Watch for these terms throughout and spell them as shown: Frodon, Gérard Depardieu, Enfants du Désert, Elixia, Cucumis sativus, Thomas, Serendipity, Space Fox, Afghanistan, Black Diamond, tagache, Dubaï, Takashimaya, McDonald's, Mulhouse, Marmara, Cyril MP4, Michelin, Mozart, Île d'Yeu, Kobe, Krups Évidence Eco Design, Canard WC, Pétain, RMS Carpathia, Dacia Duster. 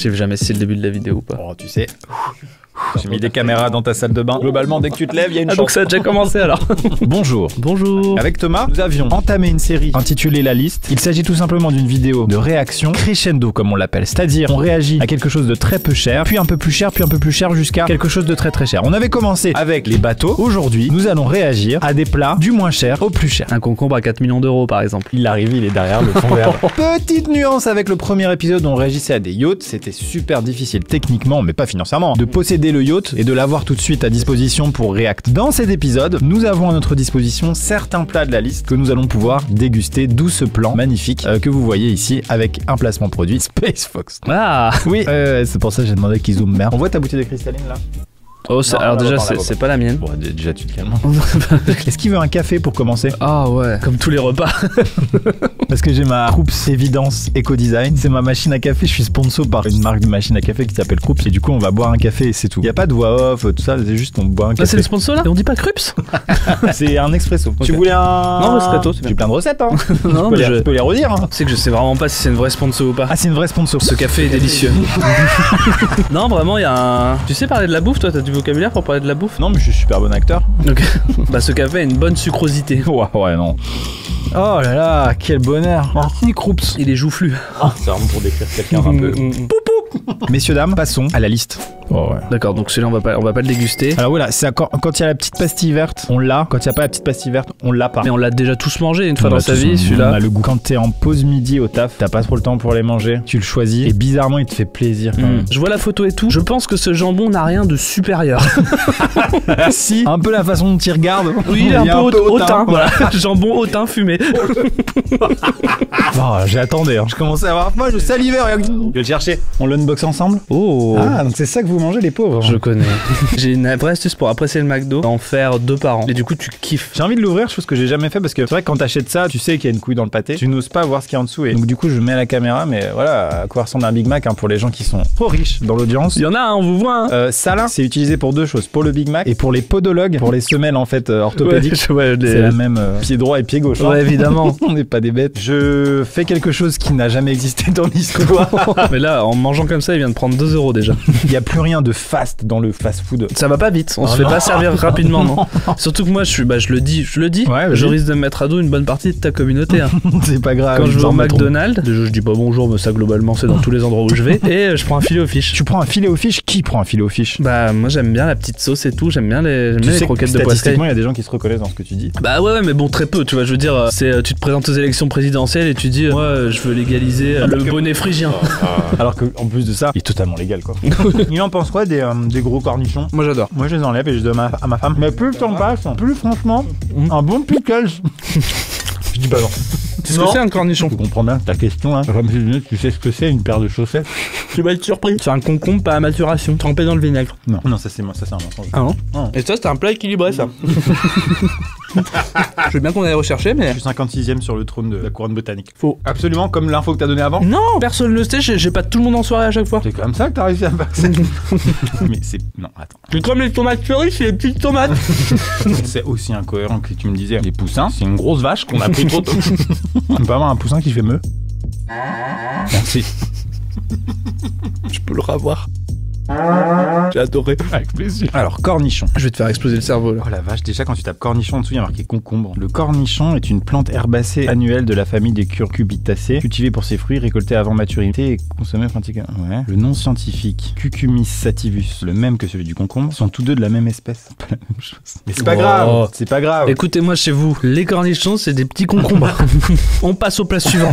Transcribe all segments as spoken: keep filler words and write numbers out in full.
Je sais jamais si c'est le début de la vidéo ou pas. Oh, tu sais. J'ai mis des caméras dans ta salle de bain. Globalement, dès que tu te lèves, il y a une chance. Ah, donc ça a déjà commencé alors. Bonjour. Bonjour. Avec Thomas, nous avions entamé une série intitulée La Liste. Il s'agit tout simplement d'une vidéo de réaction crescendo, comme on l'appelle. C'est-à-dire, on réagit à quelque chose de très peu cher, puis un peu plus cher, puis un peu plus cher, jusqu'à quelque chose de très très cher. On avait commencé avec les bateaux. Aujourd'hui, nous allons réagir à des plats du moins cher au plus cher. Un concombre à quatre millions d'euros, par exemple. Il arrive, il est derrière le fond vert. Petite nuance avec le premier épisode, on réagissait à des yachts. C'était super difficile techniquement, mais pas financièrement, de posséder le yacht et de l'avoir tout de suite à disposition pour React. Dans cet épisode, nous avons à notre disposition certains plats de la liste que nous allons pouvoir déguster, d'où ce plan magnifique euh, que vous voyez ici avec un placement produit Space Fox. Ah oui, euh, c'est pour ça que j'ai demandé qu'ils zooment merde. On voit ta bouteille de cristalline là? Oh, non, alors déjà, c'est pas la mienne. Bon, déjà, tu te calmes. Est-ce qu'il veut un café pour commencer? Ah oh, ouais. Comme tous les repas. Parce que j'ai ma Krups Évidence Eco Design. C'est ma machine à café. Je suis sponsor par une marque de machine à café qui s'appelle Krups. Et du coup, on va boire un café et c'est tout. Il n'y a pas de voix off, tout ça. C'est juste on boit un café. Là, c'est le sponsor là? Et on dit pas Krups? C'est un expresso. Okay. Tu voulais un. Non, le Strato, c'est bien. J'ai plein de recettes, hein. Non, mais je... je peux les redire. Hein. Tu sais que je sais vraiment pas si c'est une vraie sponsor ou pas. Ah, c'est une vraie sponsor. Ce café est délicieux. Non, vraiment, il y a un. Tu sais parler de la bouffe, toi? T'as du vocabulaire pour parler de la bouffe? Non, mais je suis super bon acteur. Okay. Bah, ce café a une bonne sucrosité. Ouais, ouais, non. Oh là là, quel bonheur. Merci, Krups. Il est joufflu. Ah, ça rend pour décrire quelqu'un un peu. Messieurs, dames, passons à la liste. Oh ouais. D'accord, donc celui-là, on va pas, on va pas le déguster. Alors voilà, c'est quand il y a la petite pastille verte, on l'a. Quand il n'y a pas la petite pastille verte, on l'a pas. Mais on l'a déjà tous mangé une fois on dans sa vie, celui-là. On a le goût. Quand t'es en pause midi au taf, t'as pas trop le temps pour les manger. Tu le choisis et bizarrement, il te fait plaisir. Quand mmh. même. Je vois la photo et tout. Je pense que ce jambon n'a rien de supérieur. Si. Un peu la façon dont il regarde. Oui, il est un, un peu hautain. hautain. Voilà. Jambon hautain fumé. Bon, j'attendais. Hein. Je commençais à avoir moi, je salivais. Je vais le chercher. On l'unboxe ensemble. Oh. Ah, donc c'est ça que vous mangez les pauvres. Je connais. J'ai une vraie astuce pour apprécier le McDo, en faire deux par an. Et du coup, tu kiffes. J'ai envie de l'ouvrir, chose que j'ai jamais fait parce que c'est vrai que quand t'achètes ça, tu sais qu'il y a une couille dans le pâté. Tu n'oses pas voir ce qu'il y a en dessous. Et donc, du coup, je mets à la caméra, mais voilà, à quoi ressemble un Big Mac hein, pour les gens qui sont trop riches dans l'audience. Il y en a, hein, on vous voit. Hein. Euh, Salin, c'est utilisé pour deux choses, pour le Big Mac et pour les podologues, pour les semelles en fait euh, orthopédiques. Ouais, ouais, les... C'est la même euh, pied droit et pied gauche. Hein. Ouais, évidemment. On n'est pas des bêtes. Je fais quelque chose qui n'a jamais existé dans l'histoire. Mais là, en mangeant comme ça, il vient de prendre deux euros déjà. Il y a plus rien de fast dans le fast food. Ça va pas vite, on oh se fait non. pas servir rapidement. Non. Non. Surtout que moi je suis, bah je le dis, je le dis, ouais, je risque de me mettre à dos une bonne partie de ta communauté. Hein. C'est pas grave. Quand je vais au McDonald's, déjà je dis pas bonjour, mais ça globalement c'est dans tous les endroits où je vais. Et je prends un filet aux fiches. Tu prends un filet aux fiches? Qui prend un filet aux fiches? Bah moi j'aime bien la petite sauce et tout, j'aime bien les, tu bien sais les croquettes que, de poisson. Il y a des gens qui se reconnaissent dans ce que tu dis. Bah ouais, ouais mais bon très peu, tu vois, je veux dire, c'est tu te présentes aux élections présidentielles et tu dis moi je veux légaliser ah, le que... bonnet phrygien. Ah, ah. Alors qu'en plus de ça, il est totalement légal quoi. Il en pense quoi des, euh, des gros cornichons? Moi j'adore. Moi je les enlève et je donne à, à ma femme. Mais plus le temps passe, plus franchement, mmh. un bon pickles. Je dis bah non. Tu sais ce que c'est un cornichon? Tu comprends bien ta question là. Hein. Tu sais ce que c'est une paire de chaussettes? Tu vas être surpris. C'est un concombre pas à maturation, trempé dans le vinaigre. Non, non ça c'est moi, ça c'est un mensonge. Ah non, non. Et ça c'est un plat équilibré ça. Je veux bien qu'on aille rechercher, mais. Je suis cinquante-sixième sur le trône de la couronne botanique. Faux. Absolument, comme l'info que t'as donnée avant. Non, personne ne le sait, j'ai pas tout le monde en soirée à chaque fois. C'est comme ça que t'as réussi à passer. Mais c'est. Non, attends. C'est comme les tomates cerises, c'est les petites tomates. C'est aussi incohérent que tu me disais. Les poussins, c'est une grosse vache qu'on a pris trop tôt. On peut avoir un poussin qui fait meuh. Merci. Je peux le revoir. J'ai adoré. Avec plaisir. Alors, cornichon. Je vais te faire exploser le cerveau là. Oh la vache, déjà quand tu tapes cornichon en dessous, il y a marqué concombre. Le cornichon est une plante herbacée annuelle de la famille des cucurbitacées, cultivée pour ses fruits, récoltée avant maturité et consommée pratiquement. Ouais. Le nom scientifique, Cucumis sativus, le même que celui du concombre, sont tous deux de la même espèce. Pas la même chose. Mais c'est pas oh. grave, c'est pas grave. Écoutez-moi chez vous, les cornichons, c'est des petits concombres. On passe au plat suivant.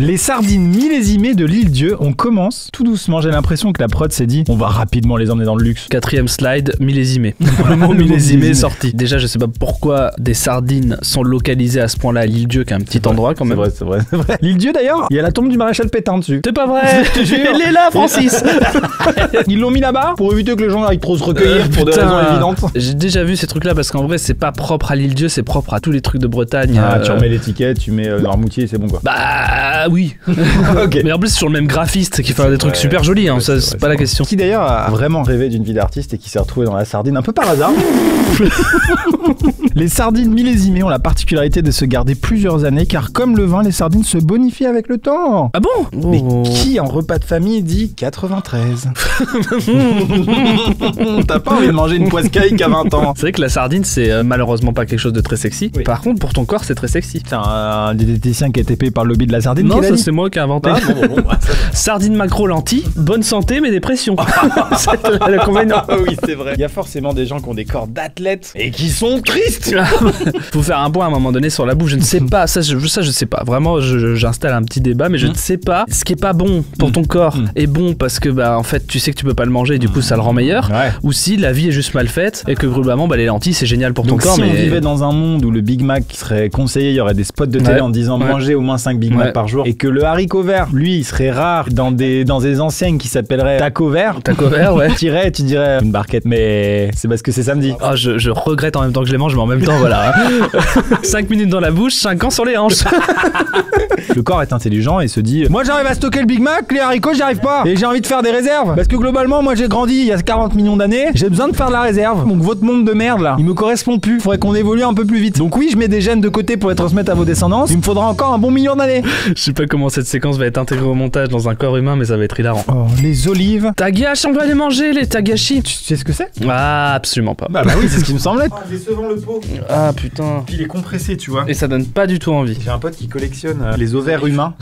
Les sardines millésimées de l'île d'Yeu, on commence tout doucement. J'ai l'impression que la prod s'est dit. On va rapidement les emmener dans le luxe. Quatrième slide, millésimé. Le mot millésimé est sorti. Déjà, je sais pas pourquoi des sardines sont localisées à ce point-là à l'île d'Yeu, qui est un petit est endroit vrai, quand même. C'est vrai, c'est vrai, vrai. L'île d'Yeu d'ailleurs, il y a la tombe du maréchal Pétain dessus. C'est pas vrai. Elle est là, Francis. Ils l'ont mis là-bas pour éviter que les gens aillent trop se recueillir euh, pour putain, des raisons évidentes. J'ai déjà vu ces trucs-là parce qu'en vrai, c'est pas propre à l'île d'Yeu, c'est propre à tous les trucs de Bretagne. Ah, euh... tu remets l'étiquette, tu mets euh, l'armoutier et c'est bon quoi. Bah oui. Okay. Mais en plus, c'est sur le même graphiste qui fait des vrai, trucs super jolis. Hein, ça, c'est pas la question. D'ailleurs a vraiment rêvé d'une vie d'artiste et qui s'est retrouvé dans la sardine un peu par hasard. Les sardines millésimées ont la particularité de se garder plusieurs années, car comme le vin, les sardines se bonifient avec le temps. Ah bon? Oh. Mais qui en repas de famille dit quatre-vingt-treize? T'as pas envie de manger une poiscaille qu'à vingt ans. C'est vrai que la sardine, c'est euh, malheureusement pas quelque chose de très sexy. Oui. Par contre, pour ton corps, c'est très sexy. C'est un, un diététicien qui a été payé par le lobby de la sardine. Non, ça c'est moi qui ai inventé. Ah, bon, bon, bon, bah, sardine macro lentille, bonne santé mais dépression. C'est le convenant. Oui, c'est vrai. Il y a forcément des gens qui ont des corps d'athlètes et qui sont tristes. Faut faire un point à un moment donné sur la bouffe. Je ne sais pas. Ça, je, ça, je sais pas. Vraiment, j'installe un petit débat, mais je ne sais pas. Ce qui est pas bon pour ton corps mmh. est bon parce que bah en fait tu sais que tu peux pas le manger et du coup ça le rend meilleur. Ouais. Ou si la vie est juste mal faite et que globalement bah les lentilles c'est génial pour donc ton corps. Si mais... on vivait dans un monde où le Big Mac serait conseillé, il y aurait des spots de télé ouais. en disant ouais. manger au moins cinq Big Mac ouais. par jour et que le haricot vert, lui, il serait rare dans des dans des enseignes qui s'appelleraient taco vert. Taco vert, ouais. Tu irais, tu dirais une barquette, mais c'est parce que c'est samedi. Ah, oh, je, je regrette en même temps que je les mange, mais en même temps, voilà. cinq minutes dans la bouche, cinq ans sur les hanches. Le corps est intelligent et se dit moi j'arrive à stocker le Big Mac, les haricots j'y arrive pas. Et j'ai envie de faire des réserves. Parce que globalement, moi j'ai grandi il y a quarante millions d'années, j'ai besoin de faire de la réserve. Donc votre monde de merde là, il me correspond plus. Faudrait qu'on évolue un peu plus vite. Donc oui, je mets des gènes de côté pour les transmettre à vos descendants. Il me faudra encore un bon million d'années. Je sais pas comment cette séquence va être intégrée au montage dans un corps humain, mais ça va être hilarant. Oh, les olives. Tagashi, on doit les manger, les tagashi. Tu sais ce que c'est? Ah, absolument pas. Bah, bah oui, c'est ce qui me semblait. Ah, les sevant le pot. Ah, putain. Puis il est compressé, tu vois. Et ça donne pas du tout envie. J'ai un pote qui collectionne euh, les ovaires humains.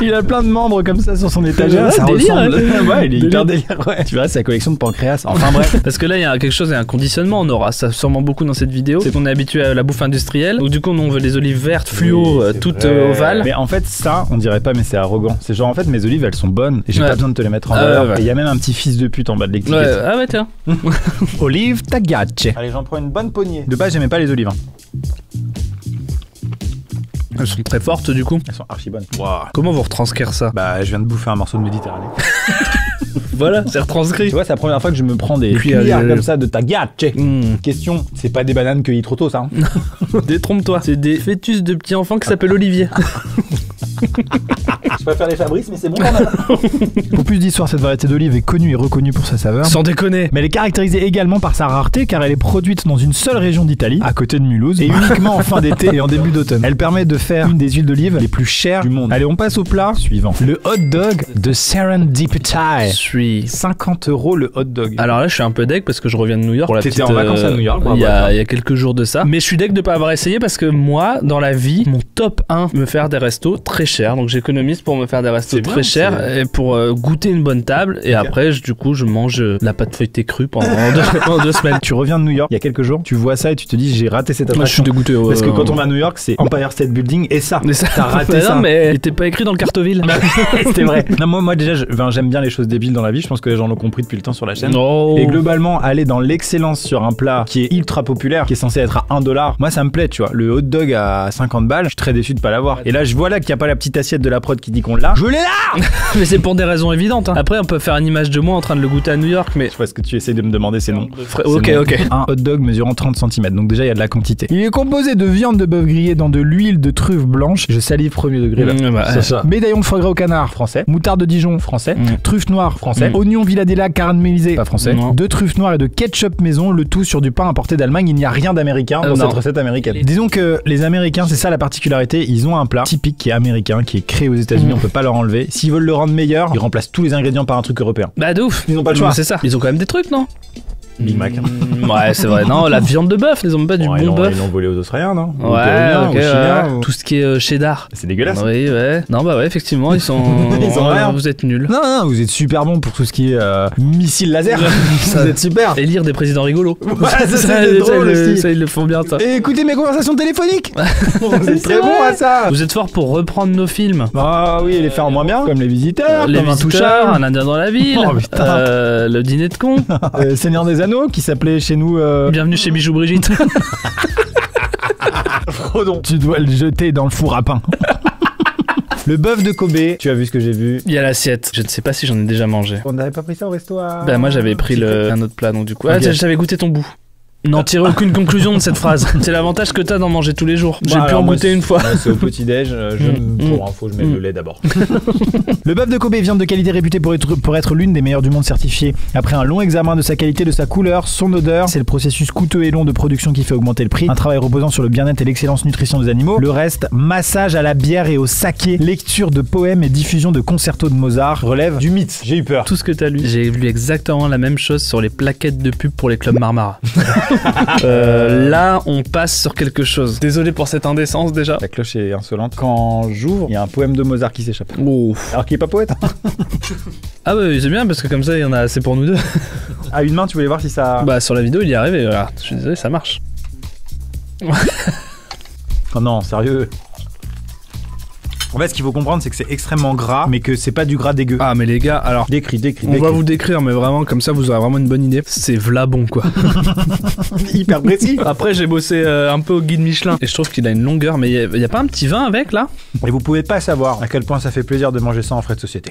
Il a plein de membres comme ça sur son étagère. Ouais, ça délire, ressemble. Hein. Ouais, il est hyper délire. Ouais. Tu vois, c'est la collection de pancréas. Enfin bref. Parce que là, il y a quelque chose, il y a un conditionnement. On aura ça sûrement beaucoup dans cette vidéo. C'est qu'on est habitué à la bouffe industrielle. Donc, du coup, on veut des olives vertes, fluo, oui, toutes euh, ovales. Mais en fait, ça, on dirait pas, mais c'est arrogant. C'est genre, en fait, mes olives, elles sont bonnes et j'ai ouais. pas besoin de te les mettre en euh, valeur. Il ouais. y a même un petit fils de pute en bas de l'étiquette. Ouais. Ah ouais, tiens. Olive tagache. Allez, j'en prends une bonne poignée. De base, j'aimais pas les olives. Hein. Elles sont très fortes du coup. Elles sont archi bonnes. Wow. Comment vous retranscrire ça? Bah, je viens de bouffer un morceau de Méditerranée. Voilà, c'est retranscrit. Tu vois, c'est la première fois que je me prends des cuillères euh, comme ça de tagache. Mmh. Question, c'est pas des bananes cueillies trop tôt, ça hein? Détrompe-toi. C'est des fœtus de petits enfants qui s'appellent Olivier. Je préfère les Fabrice, mais c'est bon quand même. Pour plus d'histoire, cette variété d'olive est connue et reconnue pour sa saveur. Sans déconner. Mais elle est caractérisée également par sa rareté, car elle est produite dans une seule région d'Italie, à côté de Mulhouse, et uniquement en fin d'été et en début d'automne. Elle permet de faire une des huiles d'olive les plus chères du monde. Allez, on passe au plat suivant. Le hot dog de Serendipity. Je suis cinquante euros le hot dog. Alors là, je suis un peu deg parce que je reviens de New York. T'étais en vacances euh, à New York. Il y a, y a quelques jours de ça. Mais je suis deg de pas avoir essayé parce que moi, dans la vie, mon top un, me faire des restos très chers. Donc j'économise pour me faire des restos très chers et pour euh, goûter une bonne table. Et okay. après, je, du coup, je mange euh, la pâte feuilletée crue pendant deux, pendant deux semaines. Tu reviens de New York il y a quelques jours, tu vois ça et tu te dis j'ai raté cette attraction. Je suis dégoûté. Euh, Parce que quand on va à New York, c'est Empire State Building et ça. ça. T'as raté ça. Non, mais il était pas écrit dans le cartoville. C'était vrai. Non, moi, moi déjà, j'aime ben, bien les choses débiles dans la vie. Je pense que les gens l'ont compris depuis le temps sur la chaîne. Oh. Et globalement, aller dans l'excellence sur un plat qui est ultra populaire, qui est censé être à un dollar, moi ça me plaît, tu vois. Le hot dog à cinquante balles, je suis très déçu de pas l'avoir. Et là, je vois là qu'il n'y a pas la petite assiette de la prod qui dit qu'on l'a. Je l'ai là. Mais c'est pour des raisons évidentes. Hein. Après, on peut faire une image de moi en train de le goûter à New York, mais. Je vois ce que tu essayes de me demander, c'est non. Ok, non. ok. Un hot dog mesurant trente centimètres, donc déjà il y a de la quantité. Il est composé de viande de bœuf grillée dans de l'huile de truffe blanche. Je salive premier degré là. Mmh, bah, c'est ça. Médaillon de foie gras au canard, français. Moutarde de Dijon, français. Mmh. Truffe noire, français. Mmh. Oignon Villadella caramélisé, pas français. Mmh. Deux truffes noires et de ketchup maison, le tout sur du pain importé d'Allemagne. Il n'y a rien d'américain euh, dans non. cette recette américaine. Disons que les Américains, c'est ça la particularité, ils ont un plat typique qui est américain, qui est créé aux États-Unis, mmh. on peut pas leur enlever. S'ils veulent le rendre meilleur, ils remplacent tous les ingrédients par un truc européen. Bah de ouf. Ils n'ont pas le choix. C'est ça. Ils ont quand même des trucs, non? Big Mac. Mmh, ouais, c'est vrai. Non, la viande de bœuf, ils ont pas du ouais, bon bœuf. Ils l'ont volé aux Australiens, non? Ouais, aux okay, aux Chiliens, ouais. Ou... tout ce qui est euh, cheddar. C'est dégueulasse. Oui, ouais. Non, bah ouais, effectivement, ils sont. ils sont ouais, vous êtes nuls. Non, non, vous êtes super bons pour tout ce qui est euh, missile laser. ça... Vous êtes super. Et lire des présidents rigolos. Ouais, ça, ça, ça, drôle ça, aussi. Le, ça, ils le font bien, ça. Et écoutez mes conversations téléphoniques. Vous êtes très bons à ça. Vous êtes forts pour reprendre nos films. Ah oui, et les faire moins bien. Comme Les Visiteurs, Les Visiteurs, Un Indien dans la ville. Le Dîner de con. Seigneur des qui s'appelait chez nous euh... Bienvenue chez Bijou Brigitte. Frodon, tu dois le jeter dans le four à pain. Le bœuf de Kobe, tu as vu ce que j'ai vu. Il y a l'assiette. Je ne sais pas si j'en ai déjà mangé. On n'avait pas pris ça au resto à... Bah moi j'avais pris le... un autre plat donc du coup. Ah, j'avais goûté ton bout. N'en tirer aucune conclusion de cette phrase. C'est l'avantage que t'as d'en manger tous les jours. J'ai bah, pu en goûter une fois. C'est au petit-déj. Euh, mm, pour mm, info, je mets mm. le lait d'abord. Le bœuf de Kobe, viande de qualité réputée pour être, pour être l'une des meilleures du monde certifiée. Après un long examen de sa qualité, de sa couleur, son odeur, c'est le processus coûteux et long de production qui fait augmenter le prix. Un travail reposant sur le bien-être et l'excellence nutrition des animaux. Le reste, massage à la bière et au saké, lecture de poèmes et diffusion de concertos de Mozart, relève du mythe. J'ai eu peur. Tout ce que t'as lu. J'ai lu exactement la même chose sur les plaquettes de pub pour les clubs Marmara. Euh, là, on passe sur quelque chose. Désolé pour cette indécence déjà. La cloche est insolente. Quand j'ouvre, il y a un poème de Mozart qui s'échappe. Alors qu'il n'est pas poète. Ah ouais, c'est bien parce que comme ça, il y en a assez pour nous deux. À une main, tu voulais voir si ça... Bah sur la vidéo, il y est arrivé. Voilà. Je suis désolé, ça marche. Oh non, sérieux. En fait, ce qu'il faut comprendre, c'est que c'est extrêmement gras, mais que c'est pas du gras dégueu. Ah, mais les gars, alors. Décris, décris, décris. On va vous décrire, mais vraiment, comme ça, vous aurez vraiment une bonne idée. C'est v'là bon, quoi. Hyper précis. Après, j'ai bossé euh, un peu au guide Michelin, et je trouve qu'il a une longueur, mais il n'y a, a pas un petit vin avec, là? Et vous pouvez pas savoir à quel point ça fait plaisir de manger ça en frais de société.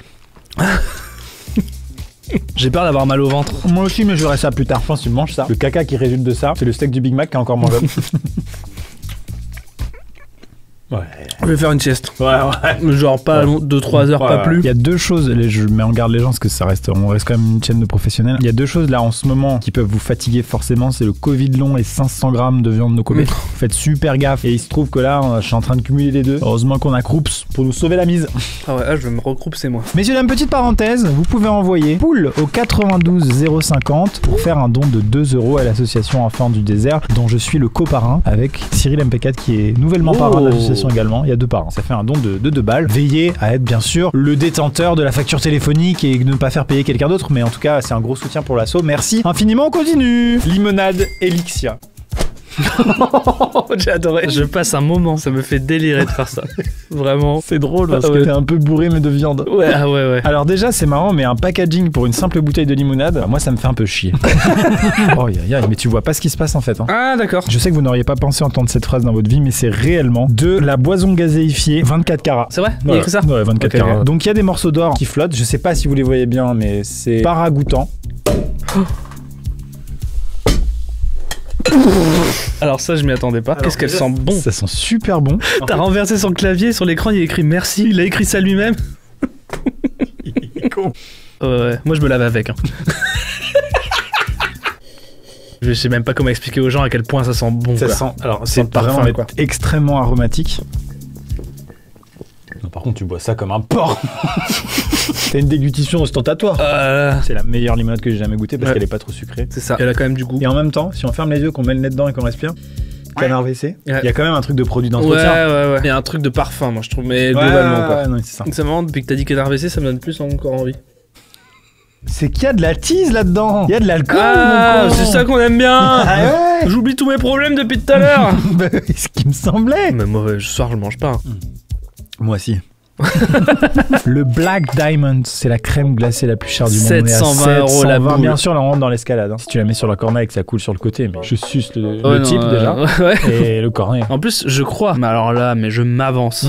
J'ai peur d'avoir mal au ventre. Moi aussi, mais j'aurai ça plus tard. Je pense que tu manges ça. Le caca qui résulte de ça, c'est le steak du Big Mac qui a encore mangé. Ouais. Je vais faire une sieste. Ouais, ouais. Genre pas ouais. deux trois heures, ouais, pas ouais. plus. Il y a deux choses, je mets en garde les gens parce que ça reste, on reste quand même une chaîne de professionnels. Il y a deux choses là en ce moment qui peuvent vous fatiguer forcément, c'est le Covid long et cinq cents grammes de viande no Kobe. Mmh. Faites super gaffe. Et il se trouve que là, je suis en train de cumuler les deux. Heureusement qu'on a Krups pour nous sauver la mise. Ah ouais, là, je vais me recroupser moi. Messieurs, une petite parenthèse, vous pouvez envoyer poule au quatre-vingt-douze zéro cinquante pour faire un don de deux euros à l'association Enfants du Désert dont je suis le coparrain avec Cyril M P quatre qui est nouvellement oh. parrain de l'association. Également, il y a deux parts. Hein. Ça fait un don de deux balles. Veillez à être bien sûr le détenteur de la facture téléphonique et ne pas faire payer quelqu'un d'autre, mais en tout cas, c'est un gros soutien pour l'assaut. Merci infiniment, on continue. Limonade Elixia. J'ai adoré. Je passe un moment, ça me fait délirer de faire ça. Vraiment. C'est drôle parce ah ouais. que t'es un peu bourré mais de viande. Ouais, ah ouais, ouais. Alors déjà c'est marrant mais un packaging pour une simple bouteille de limonade, moi ça me fait un peu chier. Oh yeah, yeah, mais tu vois pas ce qui se passe en fait. Hein. Ah d'accord. Je sais que vous n'auriez pas pensé entendre cette phrase dans votre vie mais c'est réellement de la boison gazéifiée vingt-quatre carats. C'est vrai ouais. Il écrit ça ouais, vingt-quatre carats. Okay. Donc il y a des morceaux d'or qui flottent, je sais pas si vous les voyez bien mais c'est paragoûtant. Alors ça je m'y attendais pas. Qu'est-ce qu'elle sent bon. Ça sent super bon. T'as renversé son clavier sur l'écran, il a écrit merci. Il a écrit ça lui-même. Il est con. Euh, moi je me lave avec. Hein. Je sais même pas comment expliquer aux gens à quel point ça sent bon. Ça quoi. Sent. Alors c'est vraiment quoi. Extrêmement aromatique. Non, par contre tu bois ça comme un porc. C'est une déglutition ostentatoire. Euh... C'est la meilleure limonade que j'ai jamais goûtée parce ouais. qu'elle est pas trop sucrée. C'est ça. Elle a quand même du goût. Et en même temps, si on ferme les yeux, qu'on met le nez dedans et qu'on respire, canard W C, il ouais. y a quand même un truc de produit d'entretien. Ouais, ouais, ouais. Il y a un truc de parfum, moi je trouve, mais ouais, globalement quoi. Ouais, c'est ça. Donc c'est marrant, depuis que t'as dit canard W C, ça me donne plus encore envie. C'est qu'il y a de la tease là-dedans. Il y a de l'alcool. Ah, c'est ça qu'on aime bien. Ah ouais. J'oublie tous mes problèmes depuis tout à l'heure. Bah, ce qui me semblait. Mais moi, ce soir, je mange pas. Moi si. Le Black Diamond, c'est la crème glacée la plus chère du monde. sept cent vingt euros la boule. Bien sûr, là on rentre dans l'escalade. Hein. Si tu la mets sur la cornaille et que ça coule sur le côté, mais je suce le, oh le non, type euh, déjà ouais. et le cornet. En plus, je crois. Mais alors là, mais je m'avance.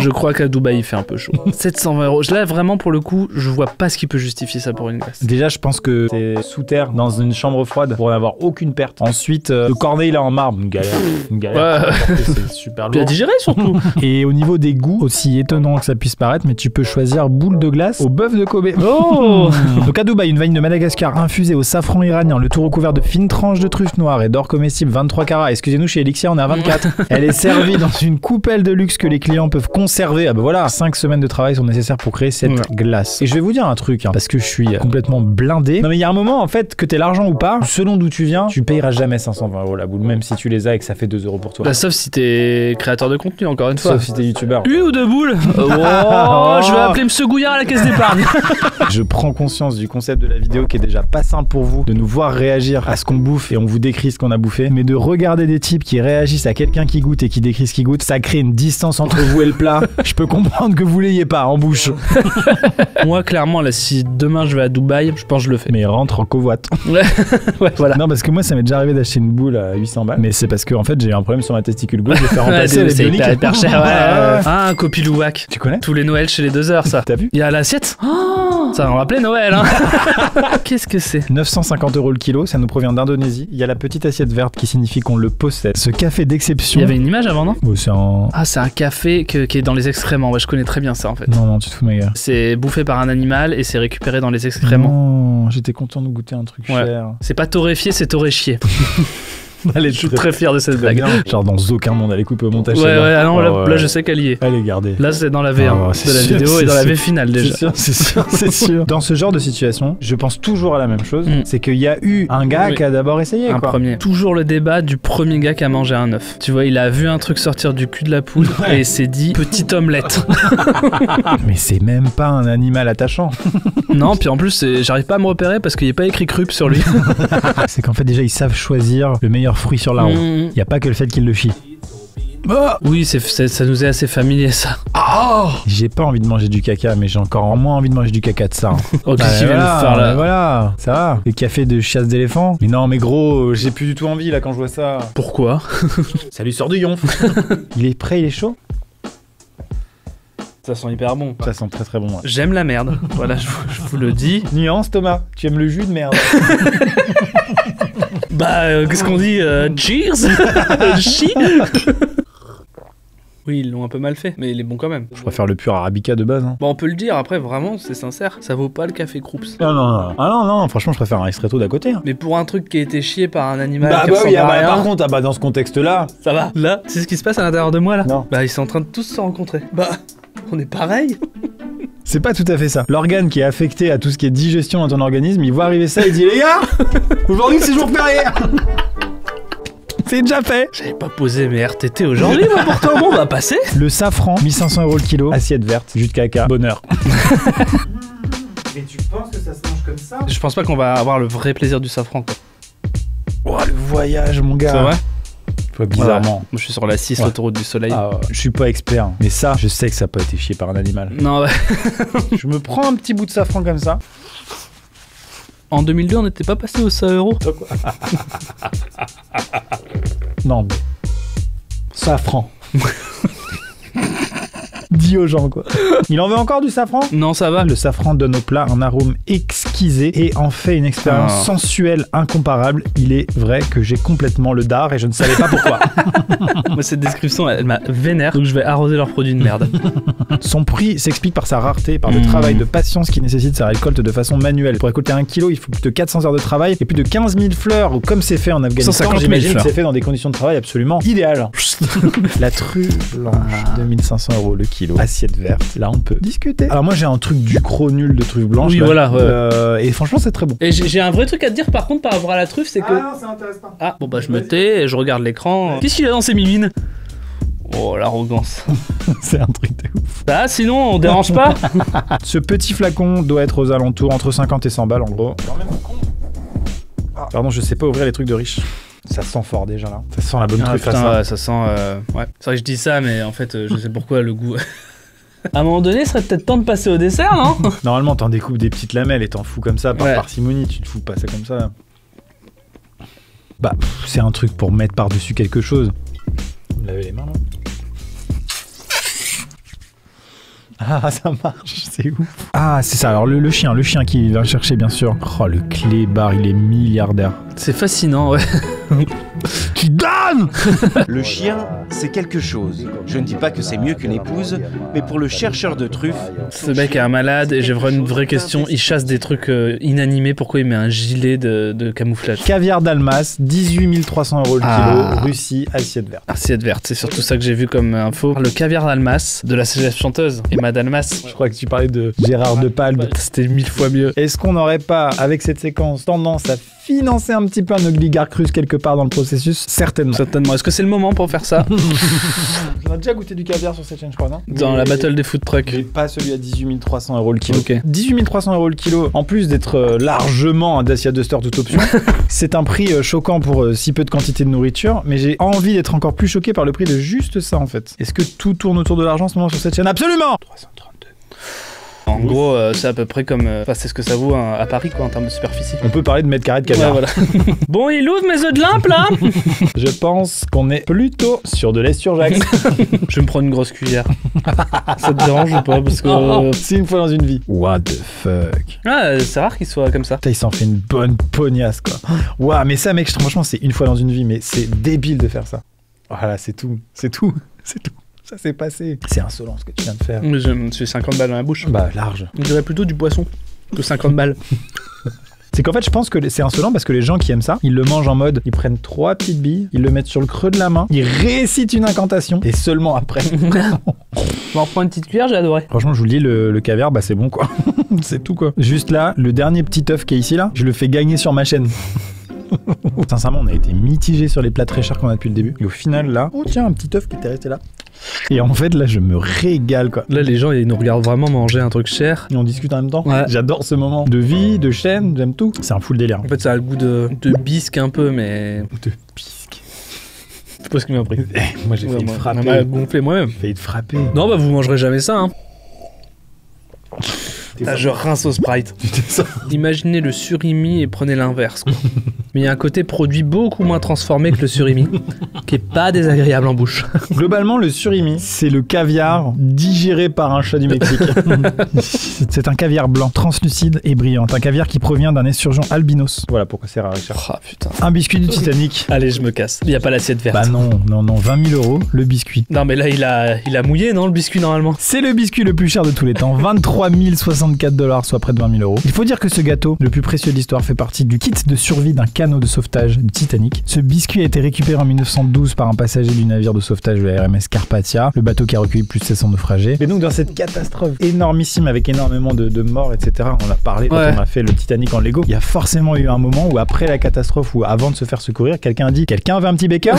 Je crois qu'à Dubaï, il fait un peu chaud. sept cent vingt euros. Là, vraiment pour le coup, je vois pas ce qui peut justifier ça pour une glace. Déjà, je pense que c'est sous terre, dans une chambre froide, pour n'avoir aucune perte. Ensuite, euh, le cornet il est en marbre, une galère, une galère. Ouais. C'est super lourd. Tu as digéré surtout. Et au niveau des goûts, aussi étonnant que ça puisse paraître, mais tu peux choisir boule de glace au bœuf de Kobe. Oh. Donc à Dubaï, une vanille de Madagascar infusée au safran iranien, le tout recouvert de fines tranches de truffe noire et d'or comestible vingt-trois carats. Excusez-nous, chez Elixia, on est à vingt-quatre. Elle est servie dans une coupelle de luxe que les clients peuvent conserver. Ah ben voilà, cinq semaines de travail sont nécessaires pour créer cette ouais. glace. Et je vais vous dire un truc, hein, parce que je suis complètement blindé. Non mais il y a un moment, en fait, que t'aies l'argent ou pas, selon d'où tu viens, tu payeras jamais cinq cent vingt euros la boule, même si tu les as et que ça fait deux euros pour toi. Bah, sauf si t'es créateur de contenu, encore une fois. Sauf si t'es youtubeur. Une ou deux boules. Oh, oh, je vais appeler Monsieur Gouillard à la caisse d'épargne. Je prends conscience du concept de la vidéo qui est déjà pas simple pour vous, de nous voir réagir à ce qu'on bouffe et on vous décrit ce qu'on a bouffé, mais de regarder des types qui réagissent à quelqu'un qui goûte et qui décrit ce qu'il goûte, ça crée une distance entre vous et le plat. Je peux comprendre que vous l'ayez pas en bouche. Moi clairement là, si demain je vais à Dubaï, je pense que je le fais. Mais rentre en covoite. Ouais. Ouais, voilà. Non parce que moi ça m'est déjà arrivé d'acheter une boule à huit cents balles, mais c'est parce que en fait j'ai eu un problème sur ma testicule gauche, j'ai fait remplacer les bioniques. C'est hyper cher. Ouais. Ah, un copilou wack. Tu connais? Tous les Noëls chez les deux heures, ça. T'as vu? Il y a l'assiette. Oh, ça va rappeler Noël, hein. Qu'est-ce que c'est? neuf cent cinquante euros le kilo, ça nous provient d'Indonésie. Il y a la petite assiette verte qui signifie qu'on le possède. Ce café d'exception. Il y avait une image avant, non? Oh, c'est un... Ah, c'est un café que, qui est dans les excréments. Ouais, je connais très bien ça en fait. Non, non, tu te fous, ma gueule. C'est bouffé par un animal et c'est récupéré dans les excréments. Non, j'étais content de goûter un truc ouais. cher. C'est pas torréfié, c'est torréchier. Allez, je suis très, très fier de cette blague. Genre dans aucun monde, elle est coupée au montage. Ouais, ouais, ah non, là, oh, là ouais. je sais qu'elle y est. Elle est gardée. Là, c'est dans la V un oh, de la sûr, vidéo et dans sûr. la V finale déjà. C'est sûr, c'est sûr, sûr. Dans ce genre de situation, je pense toujours à la même chose. Mm. C'est qu'il y a eu un gars oui. qui a d'abord essayé. Un quoi. premier. Toujours le débat du premier gars qui a mangé un œuf. Tu vois, il a vu un truc sortir du cul de la poule ouais. et s'est dit petite omelette. Mais c'est même pas un animal attachant. Non, puis en plus, j'arrive pas à me repérer parce qu'il n'y a pas écrit Krups sur lui. C'est qu'en fait, déjà, ils savent choisir le meilleur fruit sur l'arbre. Il mmh. n'y a pas que le fait qu'il le chie. Oh oui, c'est, c'est, ça nous est assez familier ça. Oh, j'ai pas envie de manger du caca, mais j'ai encore moins envie de manger du caca de ça. Hein. Ok, ah, tu viens voilà, de faire là. Voilà, ça va. Les cafés de chasse d'éléphant. Mais non, mais gros, j'ai plus du tout envie là quand je vois ça. Pourquoi? Ça lui sort du yonf. Il est prêt, il est chaud. Ça sent hyper bon. Ça sent très très bon. Ouais. J'aime la merde. Voilà, je vous, je vous le dis. Nuance, Thomas. Tu aimes le jus de merde. Bah, euh, qu'est-ce qu'on dit euh, cheers. Oui, ils l'ont un peu mal fait, mais il est bon quand même. Je préfère le pur arabica de base. Hein. Bah, on peut le dire, après, vraiment, c'est sincère, ça vaut pas le café Krups. Ah non, non, ah non, non, franchement, je préfère un extretto d'à côté. Hein. Mais pour un truc qui a été chié par un animal. Bah, qui bah, oui, ah, bah rien, par contre, ah, bah, dans ce contexte-là. Ça va. Là, c'est ce qui se passe à l'intérieur de moi, là. Non. Bah, ils sont en train de tous se rencontrer. Bah, on est pareil. C'est pas tout à fait ça. L'organe qui est affecté à tout ce qui est digestion dans ton organisme, il voit arriver ça, il dit les gars, aujourd'hui c'est jour férié. C'est déjà fait. J'avais pas posé mes R T T aujourd'hui, mais pourtant bon, on va passer. Le safran, mille cinq cents euros le kilo, assiette verte, jus de caca, bonheur. Et tu penses que ça se mange comme ça? Je pense pas qu'on va avoir le vrai plaisir du safran, quoi. Oh, le voyage, mon gars. C'est vrai? Bizarrement. Ouais. Moi, je suis sur la six, ouais. l'autoroute du soleil. Ah, ouais. Je suis pas expert, mais ça, je sais que ça n'a pas été chié par un animal. Non, ouais. Je me prends un petit bout de safran comme ça. En deux mille deux, on n'était pas passé aux cent euros. Non, mais... Safran. Dis aux gens, quoi. Il en veut encore du safran? Non, ça va. Le safran donne au plat un arôme exquisé et en fait une expérience oh. sensuelle incomparable. Il est vrai que j'ai complètement le dard et je ne savais pas pourquoi. Moi, cette description, elle m'a vénère, donc je vais arroser leurs produits de merde. Son prix s'explique par sa rareté, par le mmh. travail de patience qui nécessite sa récolte de façon manuelle. Pour récolter un kilo, il faut plus de quatre cents heures de travail et plus de quinze mille fleurs, comme c'est fait en Afghanistan. J'imagine que c'est fait dans des conditions de travail absolument idéales. La truffe blanche, ah. deux mille cinq cents euros le kilo. Assiette verte, là on peut discuter. Alors moi j'ai un truc du gros nul de truffe blanche. Oui, là. Voilà, ouais. euh, et franchement c'est très bon. Et j'ai un vrai truc à te dire par contre par rapport à la truffe, c'est que... Ah non, ça m'intéresse pas. Ah bon bah je me tais et je regarde l'écran. Ouais. Qu'est-ce qu'il a dans ses mimines? Oh l'arrogance. C'est un truc de ouf. Bah sinon on dérange pas. Ce petit flacon doit être aux alentours entre cinquante et cent balles en gros. Ah. Pardon, je sais pas ouvrir les trucs de riches. Ça sent fort déjà là. Ça sent la bonne ah, truffe. Putain, ça, ouais, ça sent. Euh, ouais. C'est vrai que je dis ça, mais en fait, euh, je sais pourquoi le goût. À un moment donné, ce serait peut-être temps de passer au dessert, non? Normalement, t'en découpes des petites lamelles et t'en fous comme ça par ouais. parcimonie. Tu te fous pas ça comme ça. Bah, c'est un truc pour mettre par-dessus quelque chose. Vous lavez les mains là? Ah, ça marche, c'est ouf. Ah, c'est ça, alors le, le chien, le chien qui vient chercher, bien sûr. Oh, le clébard, il est milliardaire. C'est fascinant, ouais. Tu donnes. Le chien, c'est quelque chose. Je ne dis pas que c'est mieux qu'une épouse, mais pour le chercheur de truffes... Ce mec est un malade, et j'ai vraiment une vraie question. Il chasse des trucs euh, inanimés, pourquoi il met un gilet de, de camouflage? Caviar d'Almas, dix-huit mille trois cents euros le kilo, ah. Russie, assiette verte. Assiette verte, c'est surtout ça que j'ai vu comme info. Le caviar d'Almas, de la célèbre chanteuse, et Dalmas. Je crois que tu parlais de Gérard Depardieu. C'était mille fois mieux. Est-ce qu'on n'aurait pas, avec cette séquence, tendance à financer un petit peu un oligarque russe quelque part dans le processus? Certainement. Certainement. Est-ce que c'est le moment pour faire ça? On a déjà goûté du caviar sur cette chaîne, je crois, non? Dans mais la battle des food trucks. Mais pas celui à dix-huit mille trois cents euros le kilo. Okay. dix-huit mille trois cents euros le kilo, en plus d'être largement un Dacia Duster toute option, c'est un prix choquant pour si peu de quantité de nourriture, mais j'ai envie d'être encore plus choqué par le prix de juste ça, en fait. Est-ce que tout tourne autour de l'argent en ce moment sur cette chaîne? Absolument. trois cent trente-deux. En oui. gros, euh, c'est à peu près comme... Enfin, euh, c'est ce que ça vaut hein, à Paris, quoi, en termes de superficie. On peut parler de mètres carrés de caviar. Ouais, voilà. Bon, il ouvre mes œufs de limpe, là. Je pense qu'on est plutôt sur de l'esturgeax. Je vais me prendre une grosse cuillère. Ça te dérange ou pas? Parce que euh, c'est une fois dans une vie. What the fuck. Ah, c'est rare qu'il soit comme ça. Putain, il s'en fait une bonne pognasse, quoi. Waouh, mais ça, mec, franchement, c'est une fois dans une vie, mais c'est débile de faire ça. Voilà, c'est tout, c'est tout, c'est tout. Ça s'est passé. C'est insolent ce que tu viens de faire. Mais je me suis cinquante balles dans la bouche. Bah, large. On dirait plutôt du poisson que cinquante balles. C'est qu'en fait, je pense que c'est insolent parce que les gens qui aiment ça, ils le mangent en mode, ils prennent trois petites billes, ils le mettent sur le creux de la main, ils récitent une incantation, et seulement après. On en prend une petite cuillère, j'ai adoré. Franchement, je vous le dis, le, le caviar, bah c'est bon quoi. C'est tout quoi. Juste là, le dernier petit œuf qui est ici là, je le fais gagner sur ma chaîne. Sincèrement, on a été mitigé sur les plats très chers qu'on a depuis le début. Et au final, là, oh tiens, un petit œuf qui était resté là. Et en fait, là, je me régale, quoi. Là, les gens, ils nous regardent vraiment manger un truc cher. Et on discute en même temps. Ouais. J'adore ce moment de vie, de chaîne, j'aime tout. C'est un full délire. En fait, ça a le goût de, de bisque un peu, mais... De bisque. C'est pas ce qui m'a pris. Moi, j'ai ouais, failli moi, te frapper. On m'a gonflé moi-même. J'ai failli te frapper. Non, bah, vous mangerez jamais ça, hein. Là, je rince au Sprite. Imaginez le surimi et prenez l'inverse. Mais il y a un côté produit beaucoup moins transformé que le surimi, qui est pas désagréable en bouche. Globalement, le surimi, c'est le caviar digéré par un chat du Mexique. C'est un caviar blanc, translucide et brillant. Un caviar qui provient d'un esturgeon albinos. Voilà pourquoi c'est rare, Richard. Ah putain. Un biscuit du Titanic. Allez, je me casse. Il n'y a pas l'assiette verte. Bah non, non, non. vingt mille euros, le biscuit. Non, mais là, il a, il a mouillé, non, le biscuit, normalement. C'est le biscuit le plus cher de tous les temps. vingt-trois mille soixante-quatre dollars, soit près de vingt mille euros. Il faut dire que ce gâteau, le plus précieux de l'histoire, fait partie du kit de survie d'un canot de sauvetage du Titanic. Ce biscuit a été récupéré en mille neuf cent douze par un passager du navire de sauvetage de la R M S Carpathia, le bateau qui a recueilli plus de sept cents naufragés. Mais donc dans cette catastrophe énormissime avec énormément de, de morts, et cetera, on a parlé quand ouais. on a fait le Titanic en Lego. Il y a forcément eu un moment où après la catastrophe ou avant de se faire secourir, quelqu'un a dit: quelqu'un veut un petit Bakers?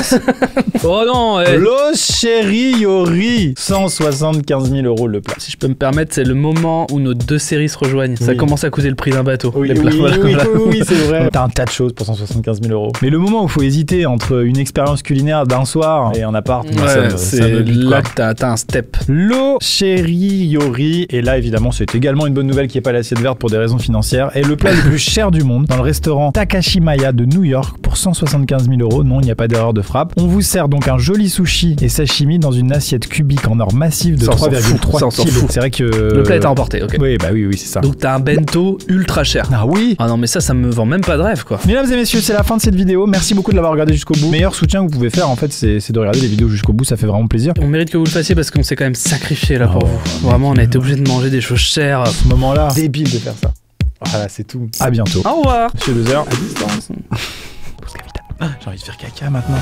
Oh non eh. Los Cheriori, cent soixante-quinze mille euros le plat. Si je peux me permettre, c'est le moment où nos deux séries se rejoignent. Oui. Ça commence à coûter le prix d'un bateau. Oui, les oui, oui, voilà, oui, voilà. oui, oui c'est vrai. T'as un tas de choses pour cent soixante-quinze mille euros. Mais le moment où il faut hésiter entre une expérience culinaire d'un soir et un appart, ouais, c'est là que t'as atteint un step. L'eau chéri yori. Et là, évidemment, c'est également une bonne nouvelle qu'il n'y ait pas l'assiette verte pour des raisons financières. Et le plat le plus cher du monde dans le restaurant Takashimaya de New York pour cent soixante-quinze mille euros. Non, il n'y a pas d'erreur de frappe. On vous sert donc un joli sushi et sashimi dans une assiette cubique en or massif de trois virgule trois kilos. C'est vrai que. Le plat est à emporter, ok. Oui, bah oui, oui, c'est ça. Donc t'as un bento ultra cher. Ah oui. Ah non, mais ça, ça me vend même pas de rêve, quoi. Mesdames et messieurs, c'est la fin de cette vidéo. Merci beaucoup de l'avoir regardé jusqu'au bout. Le meilleur soutien que vous pouvez faire, en fait, c'est de regarder les vidéos jusqu'au bout. Ça fait vraiment plaisir. On mérite que vous le fassiez parce qu'on s'est quand même sacrifié là oh, pour vous. Vraiment, on a été obligé de manger des choses chères à ce moment-là. Débile de faire ça. Voilà, c'est tout. À bientôt. Au revoir. Chez deux heures. À distance. J'ai envie de faire caca maintenant.